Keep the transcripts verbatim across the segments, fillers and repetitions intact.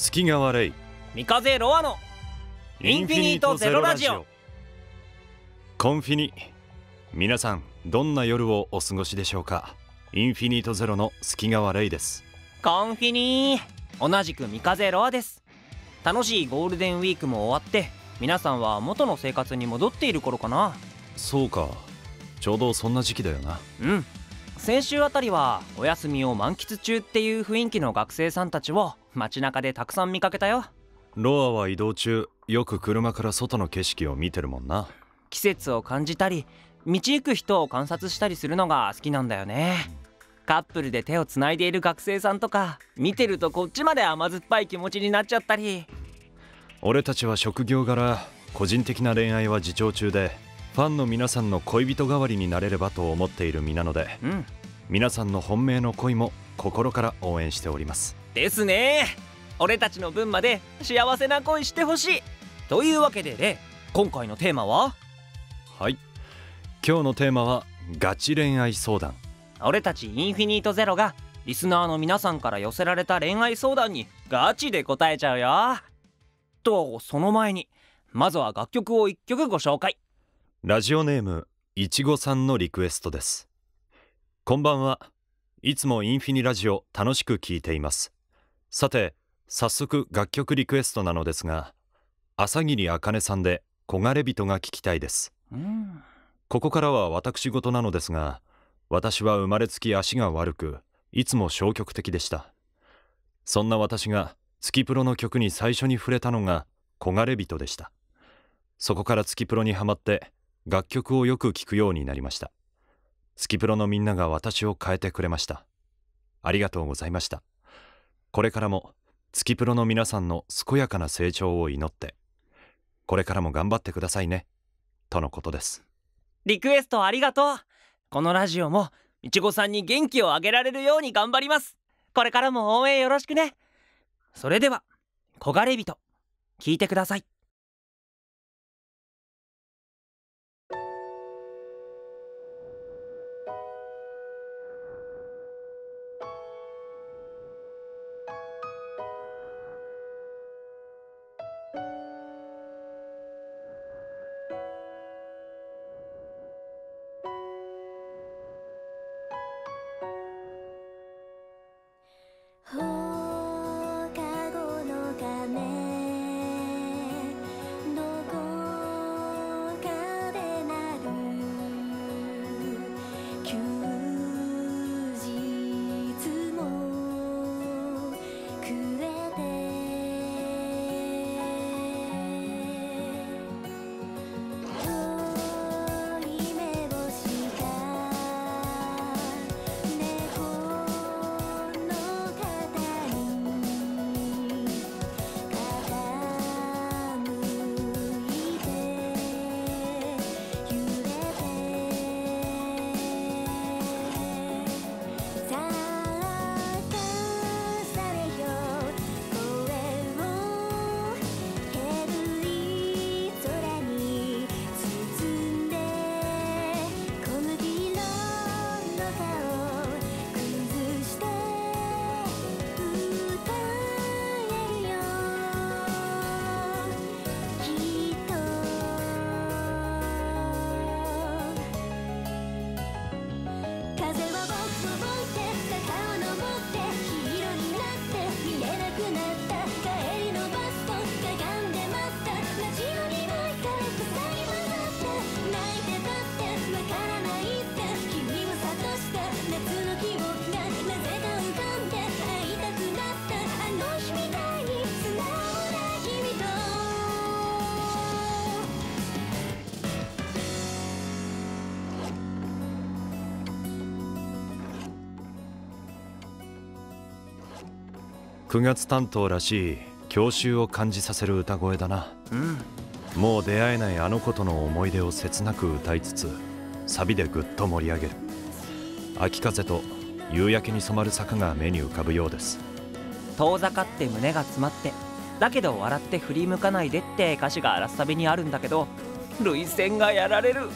月川レイ、三風ロアのインフィニートゼロラジオ、コンフィニ。皆さん、どんな夜をお過ごしでしょうか。インフィニートゼロの月川レイです。コンフィニー、同じく三風ロアです。楽しいゴールデンウィークも終わって、皆さんは元の生活に戻っている頃かな。そうか、ちょうどそんな時期だよな。うん、先週あたりはお休みを満喫中っていう雰囲気の学生さんたちを街中でたくさん見かけたよ。ロアは移動中、よく車から外の景色を見てるもんな。季節を感じたり、道行く人を観察したりするのが好きなんだよね。カップルで手をつないでいる学生さんとか見てると、こっちまで甘酸っぱい気持ちになっちゃったり。俺たちは職業柄、個人的な恋愛は自重中で、ファンの皆さんの恋人代わりになれればと思っている身なので、うん、皆さんの本命の恋も心から応援しております。ですね。俺たちの分まで幸せな恋してほしい。というわけでレイ、今回のテーマは？はい。今日のテーマはガチ恋愛相談。俺たちインフィニートゼロがリスナーの皆さんから寄せられた恋愛相談にガチで答えちゃうよ。とその前に、まずは楽曲をいっきょくご紹介。ラジオネームいちごさんのリクエストです。こんばんは。いつもインフィニラジオ楽しく聞いています。さて、早速楽曲リクエストなのですが、朝霧あかねさんで焦がれ人が聞きたいです。うん、ここからは私事なのですが、私は生まれつき足が悪く、いつも消極的でした。そんな私が月プロの曲に最初に触れたのが焦がれ人でした。そこから月プロにはまって楽曲をよく聴くようになりました。スキプロのみんなが私を変えてくれました。ありがとうございました。これからもスキプロの皆さんの健やかな成長を祈って、これからも頑張ってくださいね、とのことです。リクエストありがとう。このラジオもいちごさんに元気をあげられるように頑張ります。これからも応援よろしくね。それでは、焦がれ人、聴いてください。くがつ担当らしい郷愁を感じさせる歌声だな。うん、もう出会えないあの子との思い出を切なく歌いつつ、サビでぐっと盛り上げる。秋風と夕焼けに染まる坂が目に浮かぶようです。遠ざかって胸が詰まって、だけど笑って振り向かないでって歌詞がラッサビにあるんだけど、涙腺がやられる。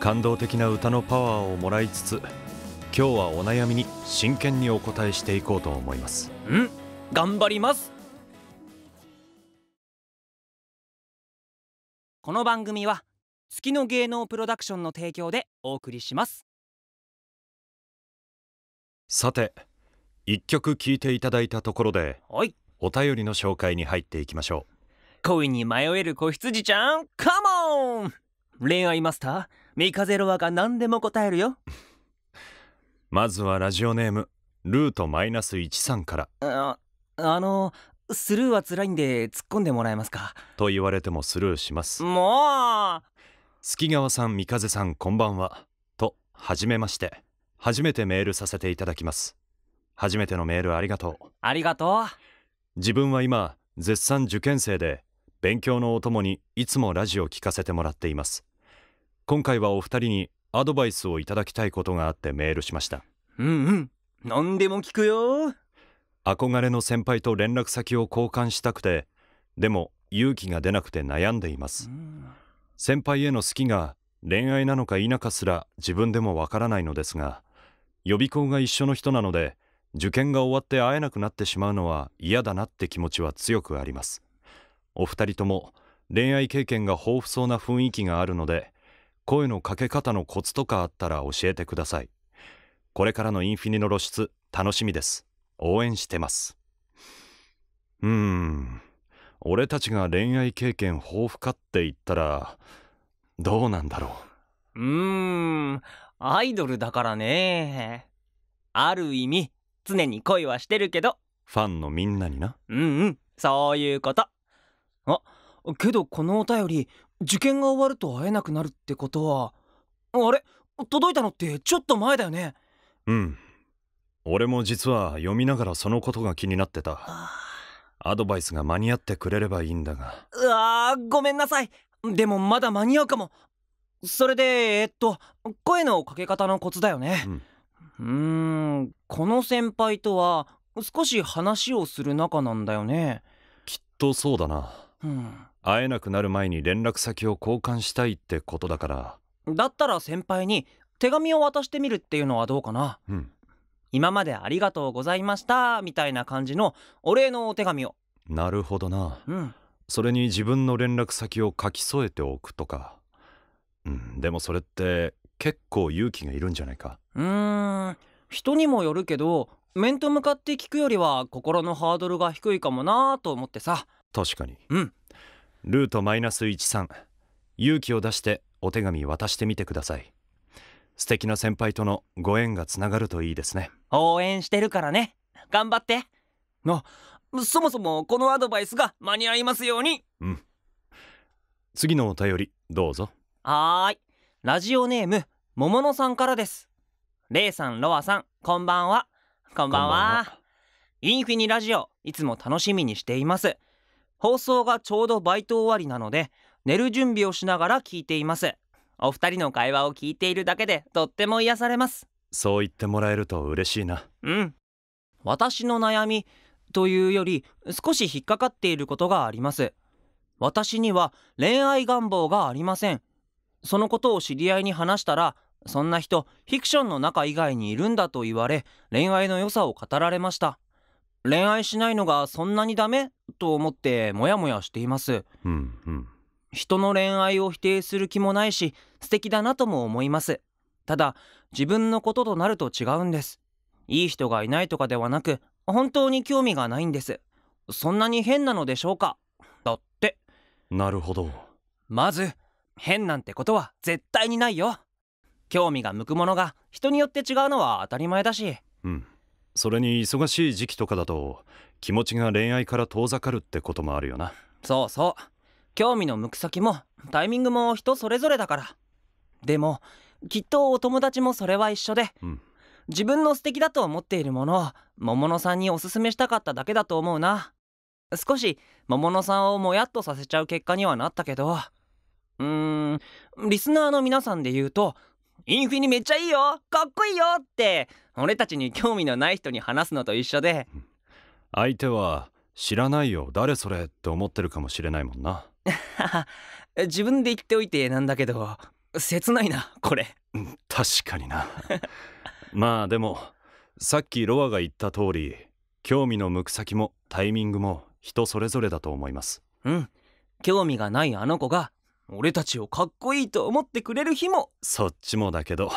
感動的な歌のパワーをもらいつつ、今日はお悩みに真剣にお答えしていこうと思います。うん、頑張ります。この番組は月の芸能プロダクションの提供でお送りします。さて一曲聴いていただいたところで、はい、お便りの紹介に入っていきましょう。恋に迷える子羊ちゃん、カモン！恋愛マスターミカゼロワが何でも答えるよ。まずはラジオネームルートマイナスいちさんから。あ、あのスルーは辛いんで突っ込んでもらえますかと言われてもスルーします。もう月川さん、三風さん、こんばんはと、はじめまして。初めてメールさせていただきます。初めてのメールありがとう。ありがとう。自分は今絶賛受験生で、勉強のお供にいつもラジオ聞かせてもらっています。今回はお二人にアドバイスをいただきたいことがあってメールしました。うんうん、何でも聞くよ。憧れの先輩と連絡先を交換したくて、でも勇気が出なくて悩んでいます。先輩への好きが恋愛なのか否かすら自分でもわからないのですが、予備校が一緒の人なので受験が終わって会えなくなってしまうのは嫌だなって気持ちは強くあります。お二人とも恋愛経験が豊富そうな雰囲気があるので、声のかけ方のコツとかあったら教えてください。これからのインフィニの露出楽しみです。応援してます。うーん、俺たちが恋愛経験豊富かって言ったらどうなんだろう。うーん、アイドルだからね。ある意味常に恋はしてるけど、ファンのみんなにな。うんうん、そういうこと。あ、けどこのお便り、受験が終わると会えなくなるってことは、あれ届いたのってちょっと前だよね。うん、俺も実は読みながらそのことが気になってた。アドバイスが間に合ってくれればいいんだが。うわー、ごめんなさい。でもまだ間に合うかも。それでえっと声のかけ方のコツだよね。うん、うーん、この先輩とは少し話をする仲なんだよね。きっとそうだな、うん、会えなくなる前に連絡先を交換したいってことだから。だったら先輩に手紙を渡してみるっていうのはどうかな。うん、今までありがとうございましたみたいな感じのお礼のお手紙を。なるほどな、うん、それに自分の連絡先を書き添えておくとか、うん、でもそれって結構勇気がいるんじゃないか。うーん、人にもよるけど、面と向かって聞くよりは心のハードルが低いかもなと思ってさ。確かに、うん、ルートマイナスいちさん、勇気を出してお手紙渡してみてください。素敵な先輩とのご縁がつながるといいですね。応援してるからね、頑張って。あ、そもそもこのアドバイスが間に合いますように。うん、次のお便りどうぞ。はーい、ラジオネーム桃野さんからです。レイさん、ロアさん、こんばんは。こんばんは。インフィニラジオいつも楽しみにしています。放送がちょうどバイト終わりなので寝る準備をしながら聞いています。お二人の会話を聞いているだけでとっても癒されます。そう言ってもらえると嬉しいな。うん、私の悩みというより少し引っかかっていることがあります。私には恋愛願望がありません。そのことを知り合いに話したら、そんな人フィクションの中以外にいるんだと言われ、恋愛の良さを語られました。恋愛しないのがそんなにダメと思ってモヤモヤしています。うんうん、人の恋愛を否定する気もないし、素敵だなとも思います。ただ自分のこととなると違うんです。いい人がいないとかではなく、本当に興味がないんです。そんなに変なのでしょうか、だって。なるほど。まず変なんてことは絶対にないよ。興味が向くものが人によって違うのは当たり前だし。うん、それに忙しい時期とかだと気持ちが恋愛から遠ざかるってこともあるよな。そうそう、興味の向く先もタイミングも人それぞれだから。でもきっとお友達もそれは一緒で、うん、自分の素敵だと思っているものを桃野さんにおすすめしたかっただけだと思うな。少し桃野さんをもやっとさせちゃう結果にはなったけど、うーん、リスナーの皆さんで言うと、インフィニめっちゃいいよ、かっこいいよって俺たちに興味のない人に話すのと一緒で、相手は知らないよ誰それって思ってるかもしれないもんな。自分で言っておいてなんだけど、切ないなこれ。確かにな。まあでもさっきロアが言った通り、興味の向く先もタイミングも人それぞれだと思います。うん、興味がないあの子が俺たちをかっこいいと思ってくれる日も。そっちもだけど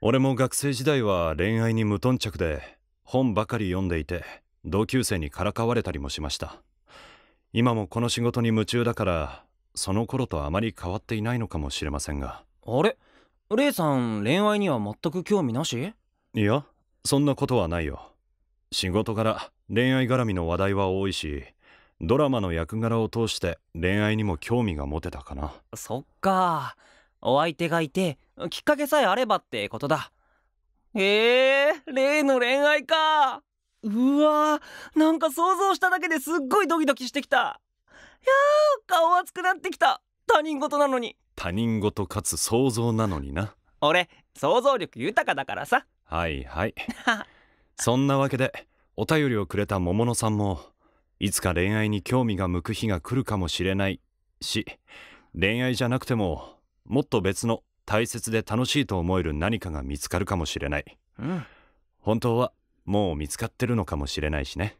俺も学生時代は恋愛に無頓着で本ばかり読んでいて同級生にからかわれたりもしました。今もこの仕事に夢中だからその頃とあまり変わっていないのかもしれませんが。あれ、レイさん恋愛には全く興味なし？いや、そんなことはないよ。仕事柄恋愛絡みの話題は多いし、ドラマの役柄を通して恋愛にも興味が持てたかな。そっか、お相手がいてきっかけさえあればってことだ。へえ、例の恋愛か。うわ、なんか想像しただけですっごいドキドキしてきた。いやー、顔熱くなってきた。他人事なのに。他人事かつ想像なのにな。俺想像力豊かだからさ。はいはいそんなわけでお便りをくれた桃野さんも、いつか恋愛に興味が向く日が来るかもしれないし、恋愛じゃなくてももっと別の大切で楽しいと思える何かが見つかるかもしれない、うん、本当はもう見つかってるのかもしれないしね。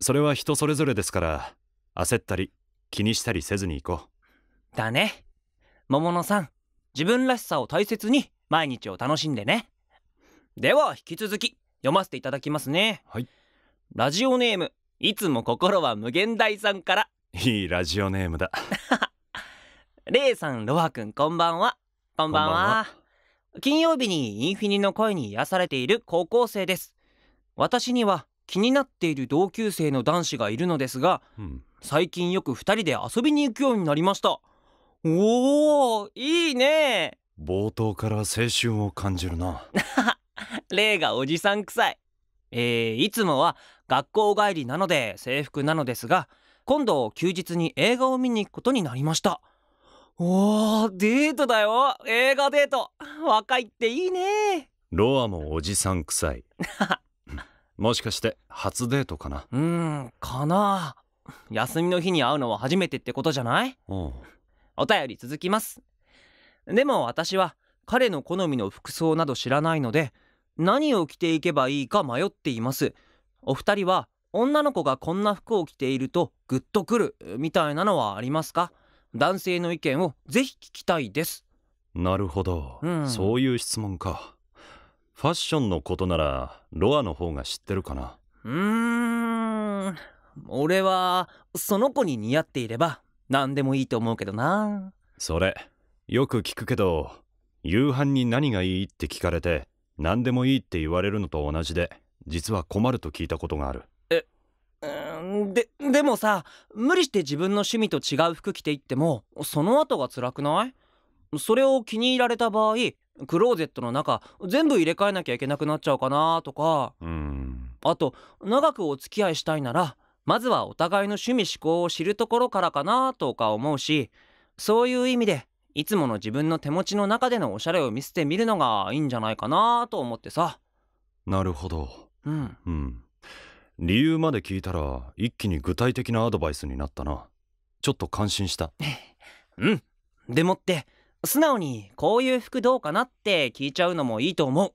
それは人それぞれですから焦ったり気にしたりせずにいこう。だね。桃野さん、自分らしさを大切に毎日を楽しんでね。では引き続き読ませていただきますね、はい、ラジオネームいつも心は無限大さんから。いいラジオネームだレイさん、ロハ君、こんばんは。こんばんは。金曜日にインフィニの声に癒されている高校生です。私には気になっている同級生の男子がいるのですが、うん、最近よくふたりで遊びに行くようになりました。おー、いいね。冒頭から青春を感じるなレイがおじさん臭い。えー、いつもは学校帰りなので制服なのですが、今度休日に映画を見に行くことになりました。おー、デートだよ。映画デート。若いっていいね。ロアもおじさん臭いもしかして初デートかな。うーん、かな。休みの日に会うのは初めてってことじゃない？おう。お便り続きます。でも私は彼の好みの服装など知らないので、何を着ていけばいいか迷っています。お二人は女の子がこんな服を着ているとグッとくるみたいなのはありますか？男性の意見をぜひ聞きたいです。なるほど、うん、そういう質問か。ファッションのことならロアの方が知ってるかな。うーん、俺はその子に似合っていれば何でもいいと思うけどな。それよく聞くけど、夕飯に何がいいって聞かれて何でもいいって言われるのと同じで、実は困ると聞いたことがある。え、うん、で、でもさ、無理して自分の趣味と違う服着ていってもその後が辛くない？それを気に入られた場合、クローゼットの中全部入れ替えなきゃいけなくなっちゃうかなとか、うん、あと長くお付き合いしたいならまずはお互いの趣味嗜好を知るところからかなとか思うし、そういう意味でいつもの自分の手持ちの中でのおしゃれを見せてみるのがいいんじゃないかなと思ってさ。なるほど、うん、うん、理由まで聞いたら一気に具体的なアドバイスになったな。ちょっと感心したうん、でもって素直にこういう服どうかなって聞いちゃうのもいいと思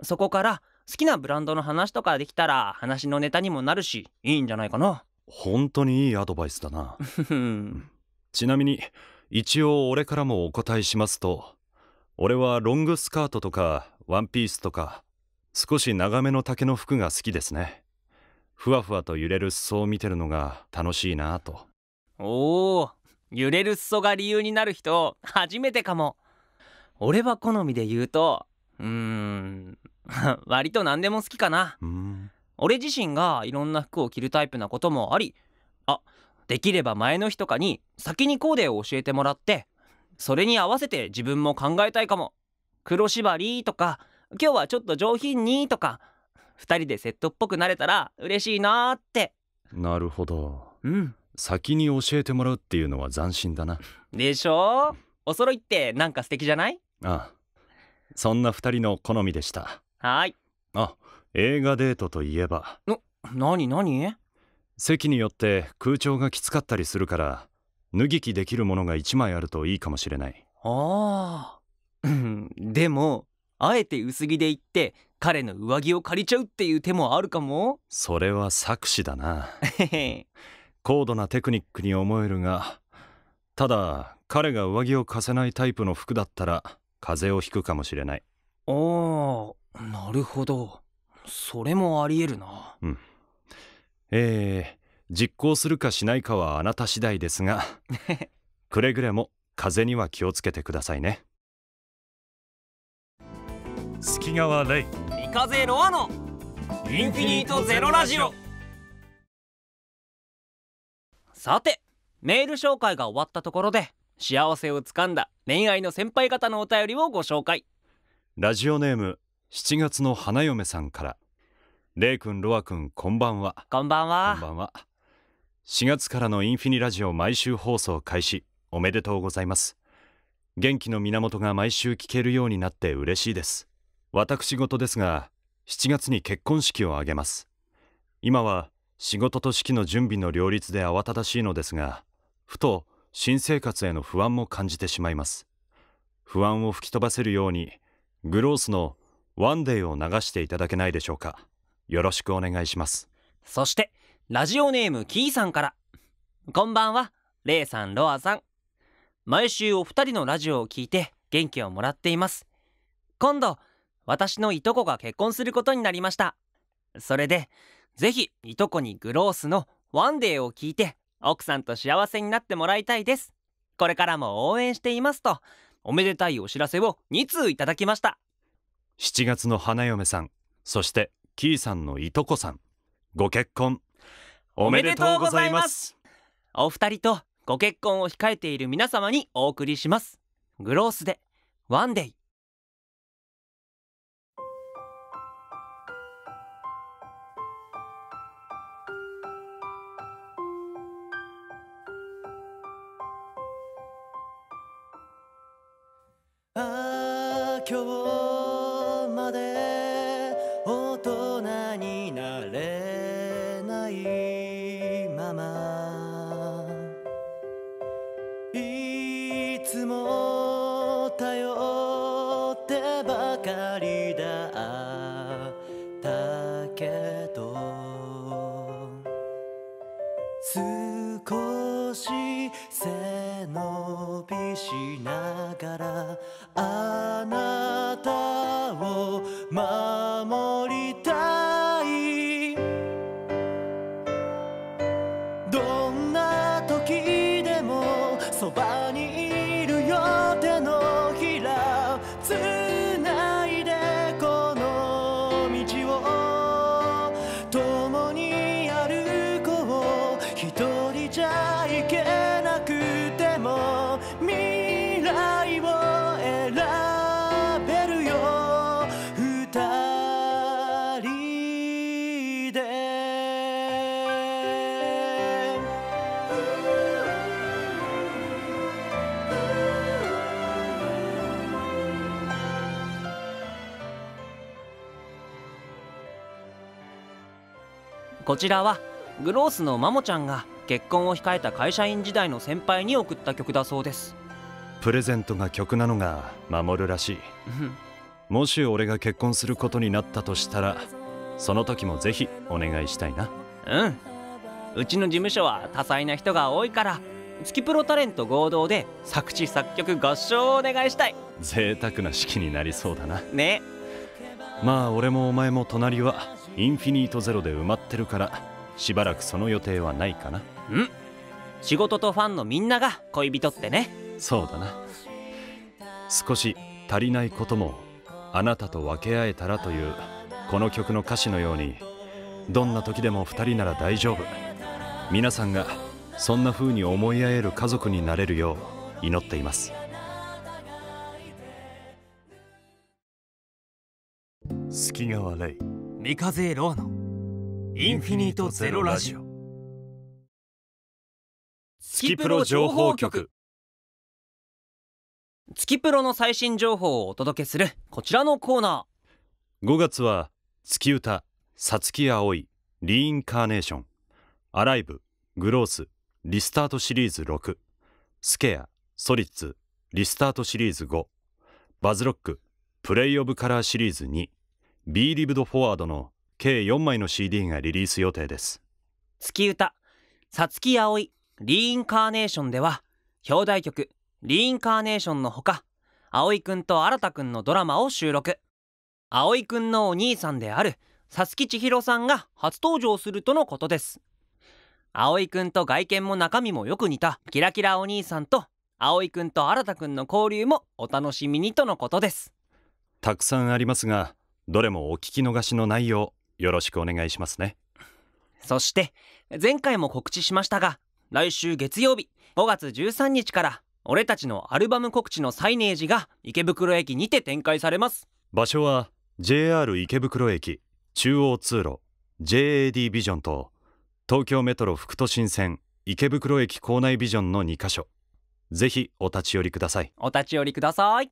う。そこから好きなブランドの話とかできたら話のネタにもなるし、いいんじゃないかな。本当にいいアドバイスだなちなみに一応俺からもお答えしますと、俺はロングスカートとかワンピースとか少し長めの丈の服が好きですね。ふわふわと揺れる裾を見てるのが楽しいなと。おー、揺れる裾が理由になる人初めてかも。俺は好みで言うと、うーん割と何でも好きかな。うーん、俺自身がいろんな服を着るタイプなこともあり、あ、できれば前の日とかに先にコーデを教えてもらってそれに合わせて自分も考えたいかも。黒縛りとか、今日はちょっと上品にとか、ふたりでセットっぽくなれたら嬉しいなーって。なるほど、うん、先に教えてもらうっていうのは斬新だな。でしょ、お揃いってなんか素敵じゃない？ああ、そんなふたりの好みでした。はい。あ、映画デートといえば、なになに？席によって空調がきつかったりするから脱ぎ着できるものがいちまいあるといいかもしれない。ああでもあえて薄着で行って彼の上着を借りちゃうっていう手もあるかも。それは策士だな高度なテクニックに思えるが、ただ彼が上着を貸せないタイプの服だったら風邪をひくかもしれない。ああ、なるほど。それもありえるな。うん。えー、実行するかしないかはあなた次第ですがくれぐれも風邪には気をつけてくださいね。月川レイ、三風ロアのインフィニートゼロラジオ。さて、メール紹介が終わったところで、幸せをつかんだ恋愛の先輩方のお便りをご紹介。ラジオネームしちがつの花嫁さんから。レイ君、ロア君、こんばんは。こんばんは。こんばんは。しがつからのインフィニラジオ毎週放送開始、おめでとうございます。元気の源が毎週聞けるようになって嬉しいです。私事ですが、しちがつに結婚式を挙げます。今は仕事と式の準備の両立で慌ただしいのですが、ふと新生活への不安も感じてしまいます。不安を吹き飛ばせるようにグロースのワンデイを流していただけないでしょうか。よろしくお願いします。そしてラジオネームキーさんから。こんばんは、レイさん、ロアさん。毎週お二人のラジオを聞いて元気をもらっています。今度私のいとこが結婚することになりました。それでぜひいとこにグロースのワンデーを聞いて奥さんと幸せになってもらいたいです。これからも応援しています、とおめでたいお知らせをに通いただきました。しちがつの花嫁さん、そしてキーさんのいとこさん、ご結婚おめでとうございます。お二人とご結婚を控えている皆様にお送りします。グロースでワンデイ。ああ、今日まで大人になれないまま、いつも頼ってばかりだったけど、少し背伸びしながらあなたを守りたい。どんな時でもそばにいるよ、手のひらつないでこの道を共に歩こう。一人じゃいけなくても未来をこちらはグロースのマモちゃんが結婚を控えた会社員時代の先輩に送った曲だそうです。プレゼントが曲なのが守るらしいもし俺が結婚することになったとしたら、その時もぜひお願いしたいな。うん、うちの事務所は多彩な人が多いから、月プロタレント合同で作詞作曲合唱をお願いしたい。贅沢な式になりそうだな。ね。まあ俺もお前も隣はインフィニートゼロで埋まってるから、しばらくその予定はないかな。うん、仕事とファンのみんなが恋人ってね。そうだな。少し足りないこともあなたと分け合えたらという、この曲の歌詞のように、どんな時でもふたりなら大丈夫、皆さんがそんな風に思い合える家族になれるよう祈っています。月川レイ、三風ロアのインフィニートゼロラジオ。月プロ情報局。月プロの最新情報をお届けするこちらのコーナー。ごがつは月歌、さつき葵、リインカーネーション、アライブ、グロース、リスタートシリーズろく、スケア、ソリッツ、リスタートシリーズご、バズロック、プレイオブカラーシリーズに、B リブドフォワードの計よんまいの シーディー がリリース予定です。月歌、さつき葵、リインカーネーションでは表題曲リインカーネーションのほか、葵くんと新太くんのドラマを収録。葵くんのお兄さんである佐々木千尋さんが初登場するとのことです。葵くんと外見も中身もよく似たキラキラお兄さんと葵くんと新太くんの交流もお楽しみにとのことです。たくさんありますが、どれもお聞き逃しのないようよろしくお願いしますね。そして前回も告知しましたが、来週月曜日ごがつじゅうさんにちから俺たちのアルバム告知のサイネージが池袋駅にて展開されます。場所は ジェイアール 池袋駅中央通路 ジェイエーディー ビジョンと東京メトロ副都心線池袋駅構内ビジョンのにかしょ、ぜひお立ち寄りください。お立ち寄りください。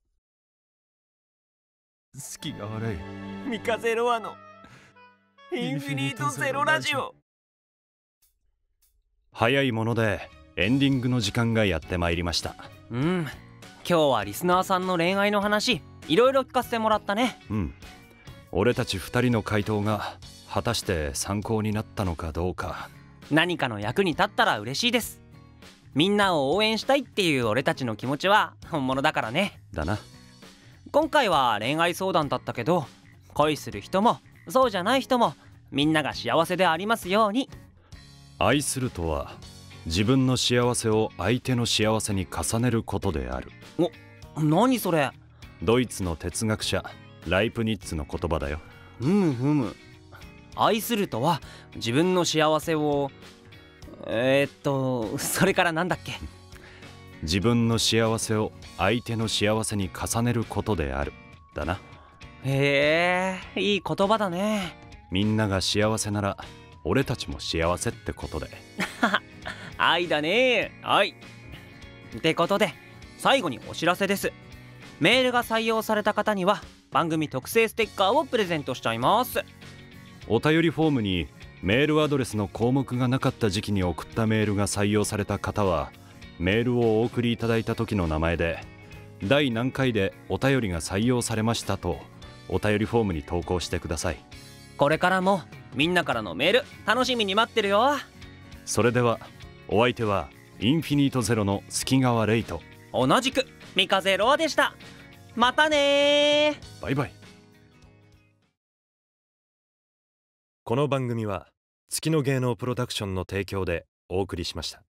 好きが悪いミカゼロワのインフィニートゼロラジオ。早いものでエンディングの時間がやってまいりました。うん、今日はリスナーさんの恋愛の話いろいろ聞かせてもらったね。うん、俺たちふたりの回答が果たして参考になったのかどうか、何かの役に立ったら嬉しいです。みんなを応援したいっていう俺たちの気持ちは本物だからね。だな。今回は恋愛相談だったけど、恋する人もそうじゃない人もみんなが幸せでありますように。愛するとは自分の幸せを相手の幸せに重ねることである。お、何それ。ドイツの哲学者ライプニッツの言葉だよ。ふむふむ。愛するとは自分の幸せをえー、っとそれからなんだっけ。自分の幸せを相手の幸せに重ねることである。だな。へえ、いい言葉だね。みんなが幸せなら俺たちも幸せってことで。愛だね。愛ってことで、最後にお知らせです。メールが採用された方には番組特製ステッカーをプレゼントしちゃいます。お便りフォームにメールアドレスの項目がなかった時期に送ったメールが採用された方は、メールをお送りいただいた時の名前で第何回でお便りが採用されましたとお便りフォームに投稿してください。これからもみんなからのメール楽しみに待ってるよ。それではお相手はインフィニートゼロの月川レイと同じくミカゼロアでした。またね。バイバイ。この番組は月の芸能プロダクションの提供でお送りしました。